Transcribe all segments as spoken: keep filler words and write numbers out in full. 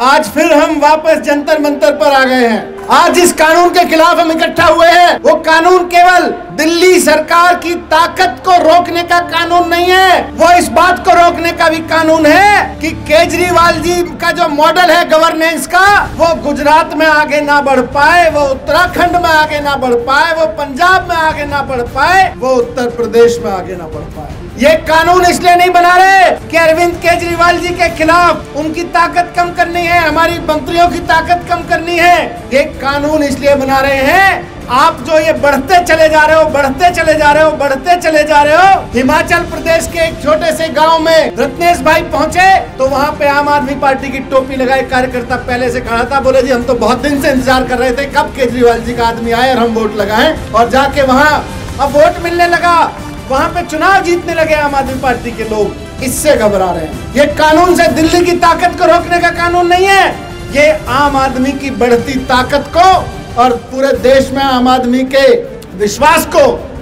आज फिर हम वापस जंतर मंतर पर आ गए हैं। आज इस कानून के खिलाफ हम इकट्ठा हुए हैं। वो कानून केवल दिल्ली सरकार की ताकत को रोकने का कानून नहीं है, वो इस बात को रोकने का भी कानून है कि केजरीवाल जी का जो मॉडल है गवर्नेंस का, वो गुजरात में आगे ना बढ़ पाए, वो उत्तराखंड में आगे ना बढ़ पाए, वो पंजाब में आगे ना बढ़ पाए, वो उत्तर प्रदेश में आगे ना बढ़ पाए। ये कानून इसलिए नहीं बना रहे कि अरविंद केजरीवाल जी के खिलाफ उनकी ताकत कम करनी है, हमारी मंत्रियों की ताकत कम करनी है। ये कानून इसलिए बना रहे हैं, आप जो ये बढ़ते चले जा रहे हो बढ़ते चले जा रहे हो बढ़ते चले जा रहे हो। हिमाचल प्रदेश के एक छोटे से गांव में रत्नेश भाई पहुंचे तो वहां पे आम आदमी पार्टी की टोपी लगाए कार्यकर्ता पहले से खड़ा था। बोले जी हम तो बहुत दिन से इंतजार कर रहे थे कब केजरीवाल जी का आदमी आए और हम वोट लगाए, और जाके वहाँ अब वोट मिलने लगा, वहाँ पे चुनाव जीतने लगे आम आदमी पार्टी के लोग। इससे घबरा रहे हैं। ये कानून से दिल्ली की ताकत को रोकने का कानून नहीं है, ये आम आदमी की बढ़ती ताकत को और पूरे देश में आम आदमी के विश्वास को,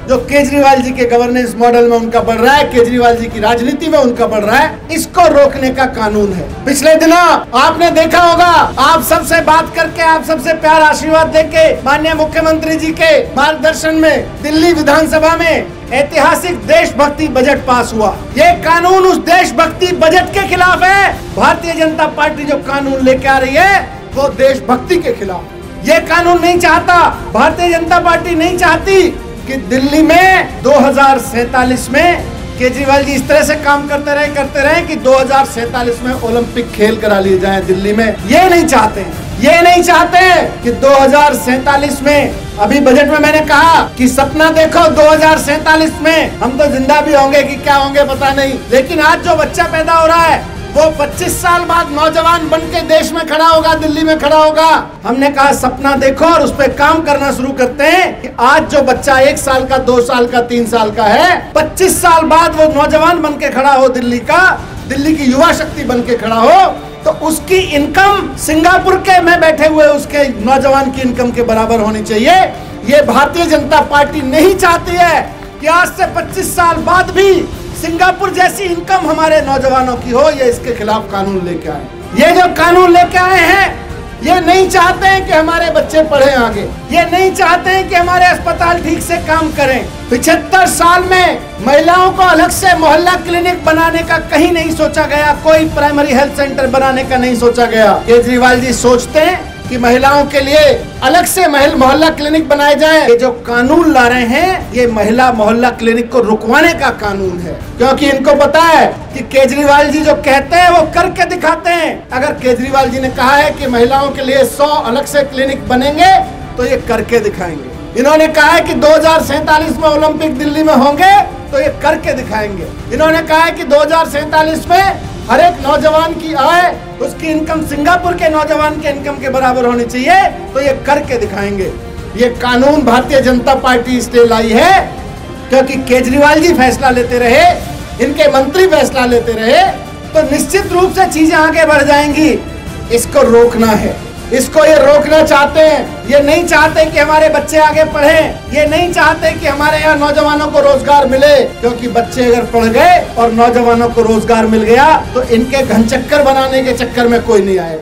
जो केजरीवाल जी के गवर्नेंस मॉडल में उनका बढ़ रहा है, केजरीवाल जी की राजनीति में उनका बढ़ रहा है, इसको रोकने का कानून है। पिछले दिनों आपने देखा होगा, आप सबसे बात करके, आप सबसे प्यार आशीर्वाद देके, माननीय मुख्यमंत्री जी के मार्गदर्शन में दिल्ली विधानसभा में ऐतिहासिक देशभक्ति बजट पास हुआ। ये कानून उस देशभक्ति बजट के खिलाफ है। भारतीय जनता पार्टी जो कानून लेके आ रही है वो देशभक्ति के खिलाफ। ये कानून नहीं चाहता, भारतीय जनता पार्टी नहीं चाहती कि दिल्ली में दो हजार सैतालीस में केजरीवाल जी इस तरह से काम करते रहे करते रहे कि दो हजार सैतालीस में ओलंपिक खेल करा लिए जाएं दिल्ली में। ये नहीं चाहते ये नहीं चाहते कि दो हजार सैतालीस में, अभी बजट में मैंने कहा कि सपना देखो दो हजार सैतालीस में हम तो जिंदा भी होंगे कि क्या होंगे पता नहीं, लेकिन आज जो बच्चा पैदा हो रहा है वो पच्चीस साल बाद नौजवान बन के देश में खड़ा होगा, दिल्ली में खड़ा होगा। हमने कहा सपना देखो और उस पर काम करना शुरू करते हैं कि आज जो बच्चा एक साल का, दो साल का, तीन साल का है, पच्चीस साल बाद वो नौजवान बन के खड़ा हो, दिल्ली का, दिल्ली की युवा शक्ति बन के खड़ा हो, तो उसकी इनकम सिंगापुर के में बैठे हुए उसके नौजवान की इनकम के बराबर होनी चाहिए। ये भारतीय जनता पार्टी नहीं चाहती है कि आज से पच्चीस साल बाद भी सिंगापुर जैसी इनकम हमारे नौजवानों की हो। ये इसके खिलाफ कानून लेके आए। ये जो कानून लेके आए हैं ये नहीं चाहते हैं कि हमारे बच्चे पढ़े आगे, ये नहीं चाहते हैं कि हमारे अस्पताल ठीक से काम करें। पिछहत्तर साल में महिलाओं को अलग से मोहल्ला क्लिनिक बनाने का कहीं नहीं सोचा गया, कोई प्राइमरी हेल्थ सेंटर बनाने का नहीं सोचा गया। केजरीवाल जी सोचते हैं कि महिलाओं के लिए अलग से महल मोहल्ला क्लिनिक बनाए जाए। ये जो कानून ला रहे हैं ये महिला मोहल्ला क्लिनिक को रुकवाने का कानून है, क्योंकि इनको पता है कि केजरीवाल जी जो कहते हैं वो करके दिखाते हैं। अगर केजरीवाल जी ने कहा है कि महिलाओं के लिए सौ अलग से क्लिनिक बनेंगे तो ये करके दिखाएंगे। इन्होंने कहा है कि दो हजार सैतालीस में ओलंपिक दिल्ली में होंगे तो ये करके दिखाएंगे। इन्होंने कहा है कि दो हजार सैतालीस में हर एक नौजवान की आय, उसकी इनकम सिंगापुर के नौजवान के इनकम के बराबर होनी चाहिए, तो ये करके दिखाएंगे। ये कानून भारतीय जनता पार्टी इसलिए लाई है क्योंकि केजरीवाल जी फैसला लेते रहे, इनके मंत्री फैसला लेते रहे, तो निश्चित रूप से चीजें आगे बढ़ जाएंगी। इसको रोकना है, इसको ये रोकना चाहते हैं। ये नहीं चाहते कि हमारे बच्चे आगे पढ़ें, ये नहीं चाहते कि हमारे यहाँ नौजवानों को रोजगार मिले, क्योंकि बच्चे अगर पढ़ गए और नौजवानों को रोजगार मिल गया तो इनके घनचक्कर बनाने के चक्कर में कोई नहीं आएगा।